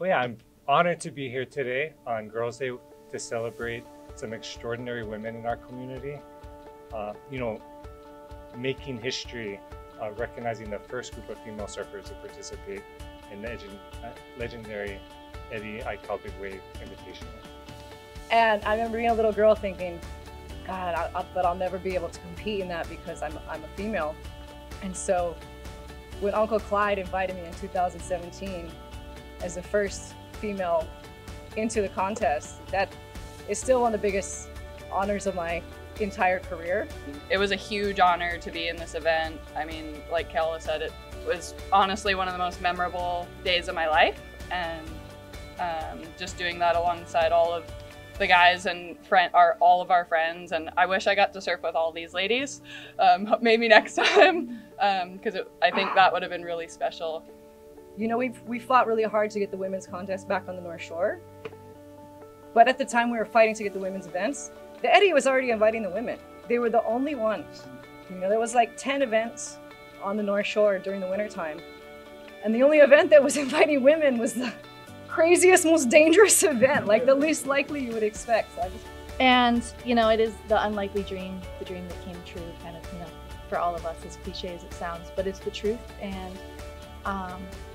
But yeah, I'm honored to be here today on Girls' Day to celebrate some extraordinary women in our community. Making history, recognizing the first group of female surfers to participate in the legendary Eddie Aikau Big Wave Invitational. And I remember being a little girl thinking, God, I'll never be able to compete in that because I'm a female. And so when Uncle Clyde invited me in 2017 as the first female into the contest, that is still one of the biggest honors of my entire career. It was a huge honor to be in this event. I mean, like Keala said, it was honestly one of the most memorable days of my life, and just doing that alongside all of the guys and all of our friends, and I wish I got to surf with all these ladies, maybe next time, because I think that would have been really special. You know, we fought really hard to get the women's contest back on the North Shore, but at the time we were fighting to get the women's events, the Eddie was already inviting the women. They were the only ones. You know, there was like 10 events on the North Shore during the wintertime, and the only event that was inviting women was the craziest, most dangerous event, like the least likely you would expect. So and, you know, it is the unlikely dream, the dream that came true, kind of, you know, for all of us, as cliche as it sounds, but it's the truth. And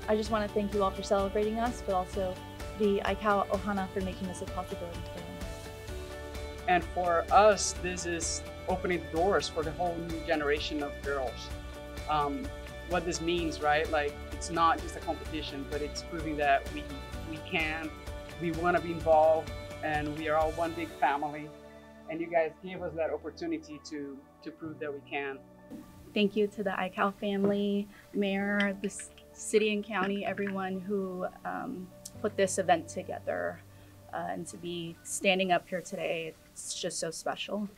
I just want to thank you all for celebrating us, but also the Aikau Ohana for making this a possibility for us. And for us, this is opening doors for the whole new generation of girls. What this means, right? Like, it's not just a competition, but it's proving that we want to be involved, and we are all one big family. And you guys gave us that opportunity to prove that we can. Thank you to the Aikau family, mayor, the city and county, everyone who put this event together. And to be standing up here today, it's just so special.